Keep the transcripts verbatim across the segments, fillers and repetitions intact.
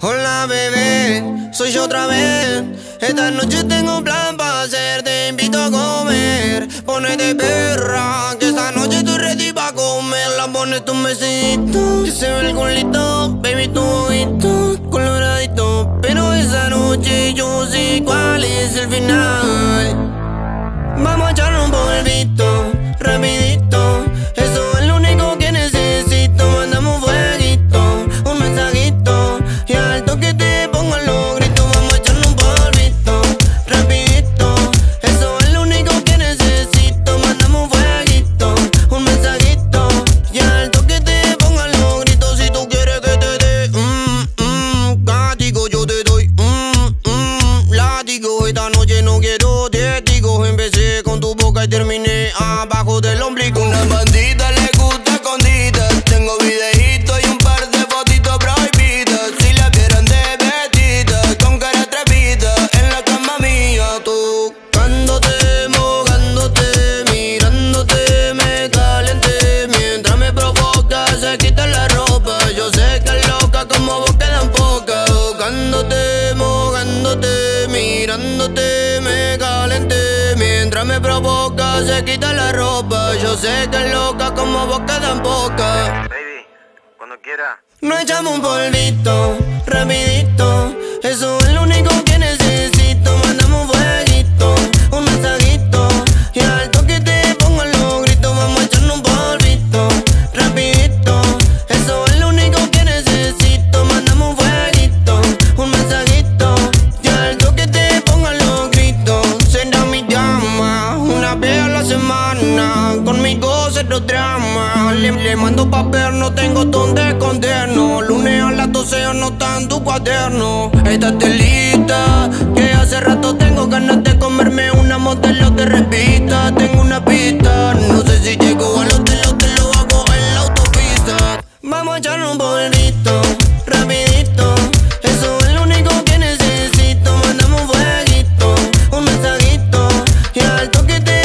Hola bebé, soy yo otra vez. Esta noche tengo un plan para hacer. Te invito a comer, ponete perra, que esta noche estoy ready pa' comerla. Ponete un besito, que se ve el culito, baby tu ojito coloradito. Pero esa noche yo sé cuál es el final. Vamos a echarle un polvito, rapidito. Me provoca, se quita la ropa. Yo sé que es loca como boca tan poca. Baby, cuando quiera. No echamos un polvito, rapidito. Eso es lo único que necesito. Mandamos un fueguito, un mensajito. Y al toque te pongo los gritos. Vamos a echarnos un polvito, rapidito. Eso es lo único que necesito. Mandamos un fueguito, un mensajito. Y al toque te pongo los gritos. Será mi llama vez a la semana, conmigo cero drama. Le, le mando papel, no tengo donde escondernos. Lunes a las doce anotando tu cuaderno. Estate lista, que hace rato tengo ganas de comerme una modelo de revista. Tengo una pista, no sé si llego al hotel o te lo hago en la autopista. Vamos a echarle un bolito, rapidito. Eso es lo único que necesito. Mandamos un fueguito, un mensajito. Y al toque te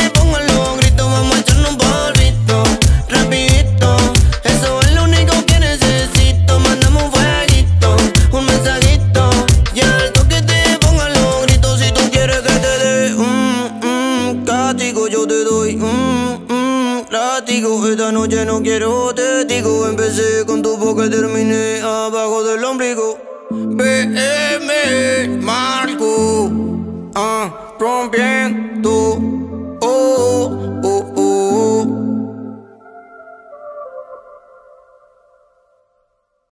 esta noche no quiero, te digo. Empecé con tu boca, terminé abajo del ombligo. B M, Marco, ah, rompiendo.